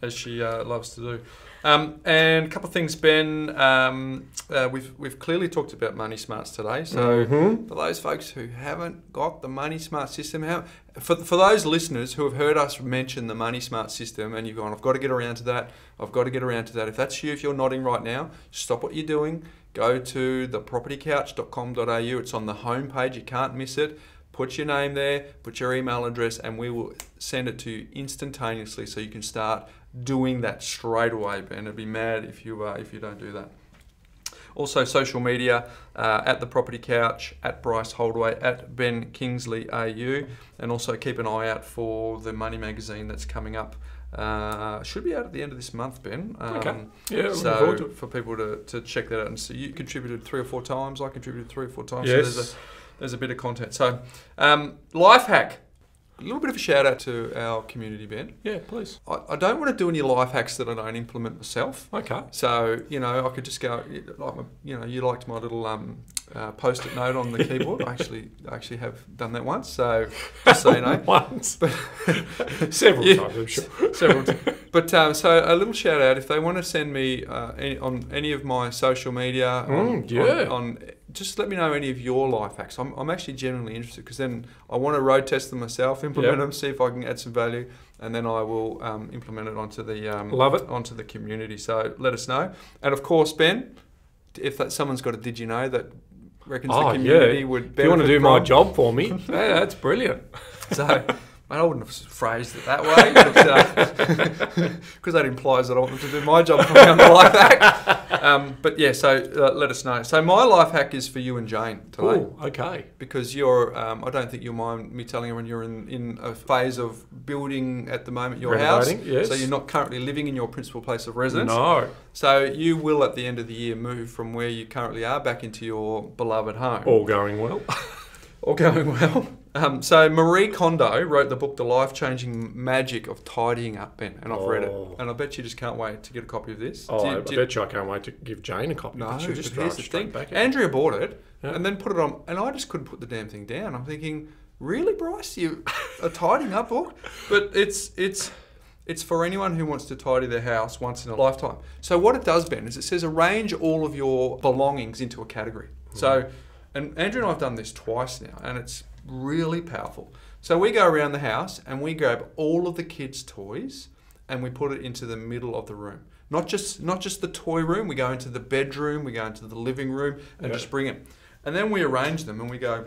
as she uh, loves to do. Um, and a couple of things, Ben. Um, uh, we've we've clearly talked about Money Smarts today. So mm-hmm. for those folks who haven't got the Money Smart system, how, for for those listeners who have heard us mention the Money Smart system, and you've gone, I've got to get around to that. I've got to get around to that. If that's you, if you're nodding right now, stop what you're doing. Go to the property couch dot com dot a u. It's on the homepage. You can't miss it. Put your name there, put your email address, and we will send it to you instantaneously so you can start doing that straight away. Ben, it'd be mad if you uh, if you don't do that. Also, social media, uh, at The Property Couch, at Bryce Holdaway, at Ben Kingsley A U, and also keep an eye out for the Money Magazine that's coming up. Uh, should be out at the end of this month, Ben. Um, okay. Yeah. So to it. for people to, to check that out, and so you contributed three or four times. I contributed three or four times. Yes. So there's a there's a bit of content. So um, life hack. A little bit of a shout out to our community, Ben. Yeah, please. I, I don't want to do any life hacks that I don't implement myself. Okay. So, you know, I could just go, like my, you know, you liked my little um, uh, post-it note on the keyboard. I actually actually have done that once, so just so you know. Once. But several yeah, times, I'm sure. Several times. But um, so a little shout out, if they want to send me uh, any, on any of my social media, mm, on, yeah. on, on just let me know any of your life hacks. I'm, I'm actually genuinely interested, because then I want to road test them myself, implement yep. them, see if I can add some value, and then I will um, implement it onto the um, love it onto the community. So let us know. And of course, Ben, if that someone's got a did you know that reckons oh, the community yeah. would benefit, if you want to do from, my job for me, yeah, that's brilliant. So. I wouldn't have phrased it that way, because that implies that I want them to do my job for me on the life hack. Um, but yeah, so uh, let us know. So my life hack is for you and Jane today. Ooh, okay. Because you're, um, I don't think you'll mind me telling everyone you're in, in a phase of building at the moment your Renovating, house. Yes. So you're not currently living in your principal place of residence. No. So you will, at the end of the year, move from where you currently are back into your beloved home. All going well. All going well. Um, so Marie Kondo wrote the book, The Life-Changing Magic of Tidying Up, Ben, and I've oh. read it. And I bet you just can't wait to get a copy of this. Oh, do you, I, do you... I bet you I can't wait to give Jane a copy. No, but just but here's the thing. Back Andrea bought it yeah. and then put it on, and I just couldn't put the damn thing down. I'm thinking, really, Bryce, you a tidying up book? But it's it's it's for anyone who wants to tidy their house once in a lifetime. So what it does, Ben, is it says arrange all of your belongings into a category. Mm. So, and Andrew and I have done this twice now, and it's really powerful. So we go around the house and we grab all of the kids' toys and we put it into the middle of the room. Not just not just the toy room, we go into the bedroom, we go into the living room, and yeah. just bring it. And then we arrange them and we go,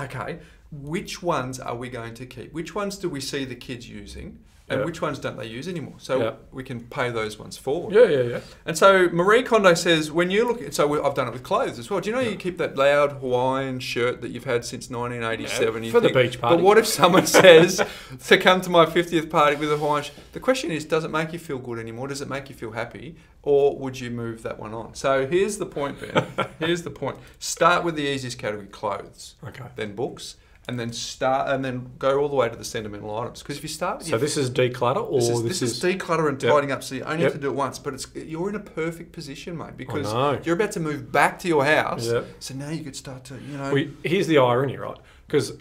okay, which ones are we going to keep? Which ones do we see the kids using? And yeah. which ones don't they use anymore? So yeah. we can pay those ones forward. Yeah, yeah, yeah. And so Marie Kondo says, when you look at, so we, I've done it with clothes as well. Do you know yeah. you keep that loud Hawaiian shirt that you've had since nineteen eighty-seven? Yeah, for the think, beach party. But what if someone says to come to my fiftieth party with a Hawaiian shirt? The question is, does it make you feel good anymore? Does it make you feel happy? Or would you move that one on? So here's the point, Ben. Here's the point. Start with the easiest category, clothes. Okay. Then books. And then start, and then go all the way to the sentimental items. Because if you start, with so your, this is declutter, or this is, this this is, is declutter and tidying yep. up. So you only yep. have to do it once, but it's you're in a perfect position, mate, because you're about to move back to your house. Yep. So now you could start to, you know. Well, here's the irony, right? Because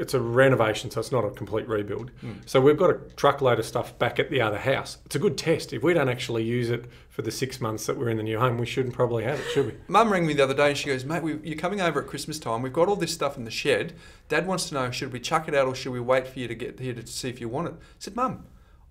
it's a renovation, so it's not a complete rebuild. Mm. So we've got a truckload of stuff back at the other house. It's a good test. If we don't actually use it for the six months that we're in the new home, we shouldn't probably have it, should we? Mum rang me the other day and she goes, mate, we, you're coming over at Christmas time. We've got all this stuff in the shed. Dad wants to know, should we chuck it out or should we wait for you to get here to see if you want it? I said, Mum,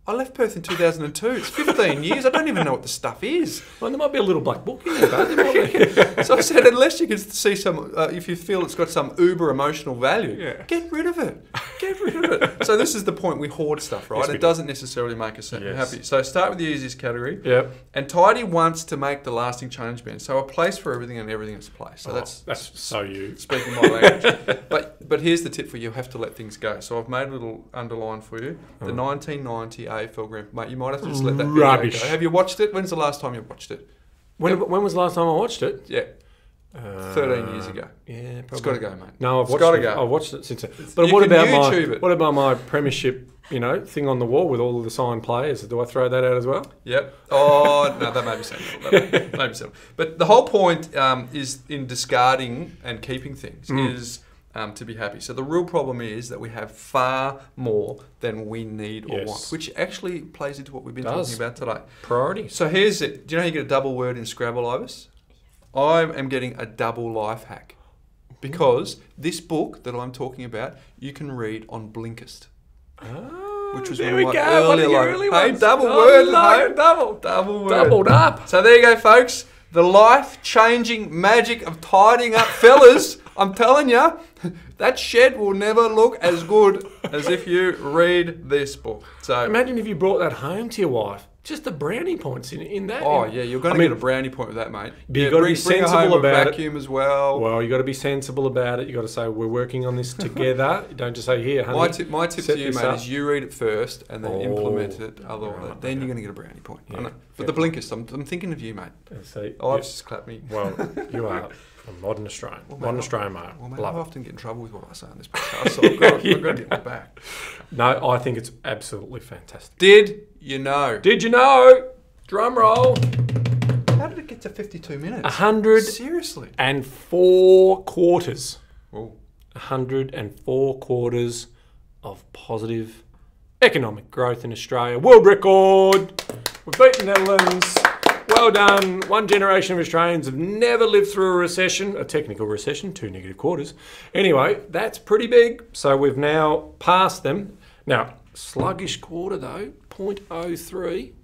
I left Perth in two thousand two. It's fifteen years. I don't even know what the stuff is. Well, there might be a little black book in there, though. There might be. So I said, unless you can see some, uh, if you feel it's got some uber emotional value, yeah. get rid of it. Get rid of it. So this is the point, we hoard stuff, right? Yes, it doesn't do. necessarily make us yes. happy. So start with the easiest category. Yep. And tidy once to make the lasting change, Ben. So a place for everything and everything is a place. So oh, that's, that's so you. Speaking my language. But, but here's the tip for you. You have to let things go. So I've made a little underline for you. The oh. nineteen ninety A F L Grand, mate, you might have to just let that video Rubbish. go. Have you watched it? When's the last time you watched it? When, yep. when was the last time I watched it? Yeah. Uh, Thirteen years ago. Yeah, probably. It's got to go, mate. No, I've it's watched gotta it. Go. I've watched it since. Then. But you what about YouTube my it. what about my premiership? You know, thing on the wall with all of the signed players. Do I throw that out as well? Yep. Oh no, that made me sound That made me sound. But the whole point um, is in discarding and keeping things mm. is. Um, to be happy. So the real problem is that we have far more than we need or yes. want, which actually plays into what we've been Does. talking about today. Priority. So here's it. Do you know how you get a double word in Scrabble, Ibis? I am getting a double life hack because this book that I'm talking about, you can read on Blinkist. Oh. Which was there one of my go. earlier, one of your like, hey, double oh, word, no. hey, double, double word. Doubled up. So there you go, folks. The life-changing magic of tidying up, fellas. I'm telling you, that shed will never look as good as if you read this book. So imagine if you brought that home to your wife. Just the brownie points in in that. Oh in, yeah, you're going to get mean, a brownie point with that, mate. But yeah, you got to be sensible about it. Vacuum as well. Well, you got to be sensible about it. You got to say we're working on this together. You don't just say here, honey. My tip, my tip to you, mate, up. is you read it first and then oh, implement it. Otherwise, right, then yeah. you're going to get a brownie point. Yeah, I know. But the Blinkist, I'm, I'm thinking of you, mate. So, oh, I've just clapped me. Well, you are. A modern Australian. Well, modern Australian mate. Well, mate, I often get in trouble with what I say on this podcast, so I've got, yeah. I've got to get it back. No, I think it's absolutely fantastic. Did you know? Did you know? Drum roll. How did it get to fifty-two minutes? one hundred. Seriously. And four quarters. Ooh. one hundred and four quarters of positive economic growth in Australia. World record. We've beaten the Netherlands. Well done. One generation of Australians have never lived through a recession, a technical recession, two negative quarters. Anyway, that's pretty big. So we've now passed them. Now, sluggish quarter though, zero point zero three.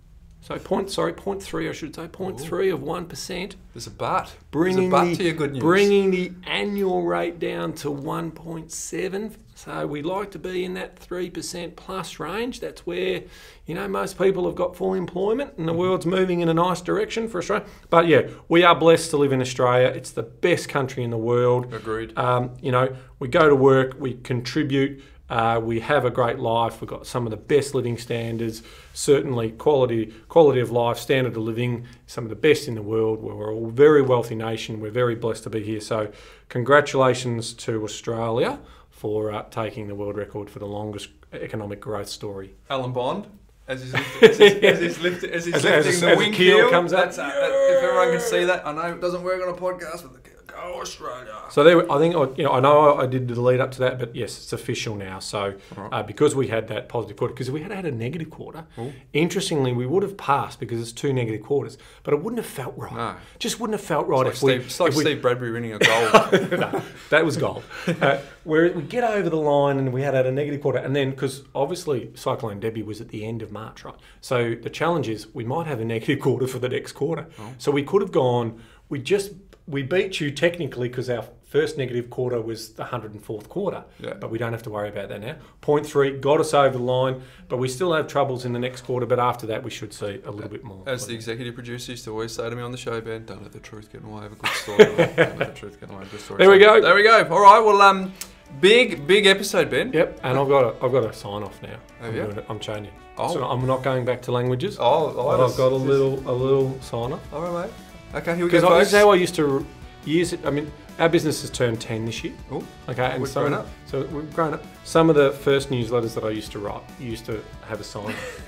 So point, sorry, zero point three I should say, zero point three of one percent. There's a but. Bringing There's a but the, to your good news. Bringing the annual rate down to one point seven. So we like to be in that three percent plus range. That's where, you know, most people have got full employment and the world's moving in a nice direction for Australia. But yeah, we are blessed to live in Australia. It's the best country in the world. Agreed. Um, you know, we go to work, we contribute, uh, we have a great life. We've got some of the best living standards, certainly quality, quality of life, standard of living, some of the best in the world. We're a very wealthy nation. We're very blessed to be here. So congratulations to Australia for uh, taking the world record for the longest economic growth story. Alan Bond, as he's lifting, as he's lifting, as he's as, lifting as, the as wing keel, keel comes up. That's, yeah. that, if everyone can see that, I know it doesn't work on a podcast, but the, go Australia. So there, I think you know, I know I did the lead up to that, but yes, it's official now. So right. uh, because we had that positive quarter, because if we had had a negative quarter, Ooh. interestingly, we would have passed because it's two negative quarters, but it wouldn't have felt right. No. Just wouldn't have felt right it's like if Steve, we. It's like Steve we, Bradbury winning a gold. No, that was gold. Uh, where we get over the line and we had had a negative quarter, and then because obviously Cyclone Debbie was at the end of March, right? So the challenge is we might have a negative quarter for the next quarter. Oh. So we could have gone. We just we beat you technically because our first negative quarter was the one hundred and fourth quarter, yeah. but we don't have to worry about that now. zero point three got us over the line, but we still have troubles in the next quarter. But after that, we should see a little bit more. As the executive producer used to always say to me on the show, Ben, don't let the truth get in the way of a good story. Don't let the truth get in the way of a good story. There we go. There we go. All right. Well, um. Big, big episode, Ben. Yep, and I've got a, I've got a sign off now. Oh, I'm, yeah? doing it. I'm changing. Oh. So I'm not going back to languages. Oh, oh I've got a little, a little sign off. All right, mate. Okay, here we go. Because this is how I used to use it. I mean, our business has turned ten this year. Oh, okay, and we've so, grown up. So we've grown up. Some of the first newsletters that I used to write used to have a sign off.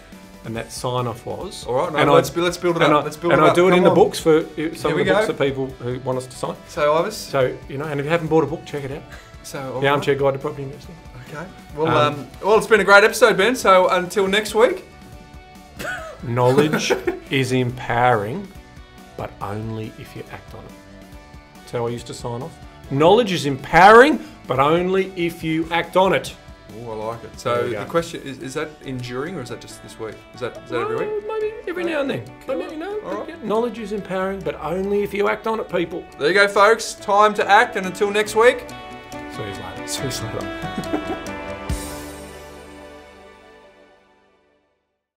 And that sign-off was. All right, no, and let's, let's build it up. I, let's build and it up. I do it Come in on. the books for some of the go. books that people who want us to sign. So, Ivis. So, you know, and if you haven't bought a book, check it out. So, the Armchair Guide to Property University. Okay. Well, um, um, well, it's been a great episode, Ben. So until next week. Knowledge is empowering, but only if you act on it. That's how I used to sign off. Knowledge is empowering, but only if you act on it. Oh, I like it. So the question is, is that enduring or is that just this week? Is that, is that every week? Maybe. Every now and then. But you know, all right. Knowledge is empowering, but only if you act on it, people. There you go, folks. Time to act, and until next week. See you later. See you later.